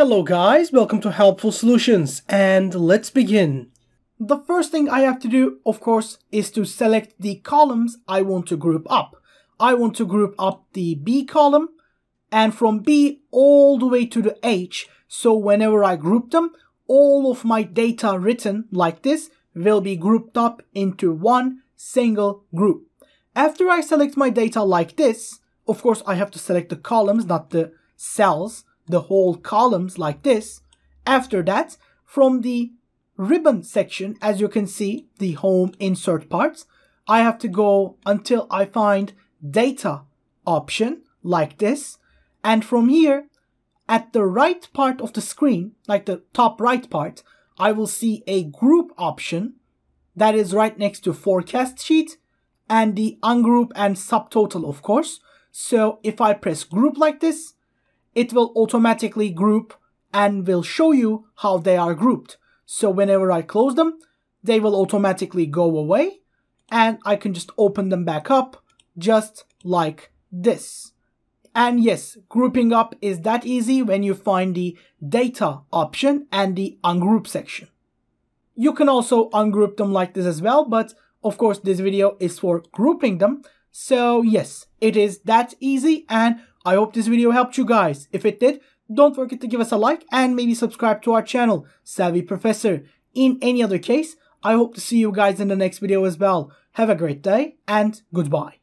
Hello guys, welcome to Helpful Solutions, and let's begin. The first thing I have to do, of course, is to select the columns I want to group up. I want to group up the B column, and from B all the way to the H, so whenever I group them, all of my data written like this will be grouped up into one single group. After I select my data like this, of course I have to select the columns, not the cells, the whole columns like this. After that, from the ribbon section, as you can see, the home insert parts, I have to go until I find data option like this. And from here, at the right part of the screen, like the top right part, I will see a group option that is right next to forecast sheet and the ungroup and subtotal, of course. So if I press group like this, it will automatically group and will show you how they are grouped. So whenever I close them, they will automatically go away and I can just open them back up just like this. And yes, grouping up is that easy when you find the data option and the ungroup section. You can also ungroup them like this as well, but of course this video is for grouping them. So yes, it is that easy, and I hope this video helped you guys. If it did, don't forget to give us a like and maybe subscribe to our channel, Savvy Professor. In any other case, I hope to see you guys in the next video as well. Have a great day and goodbye.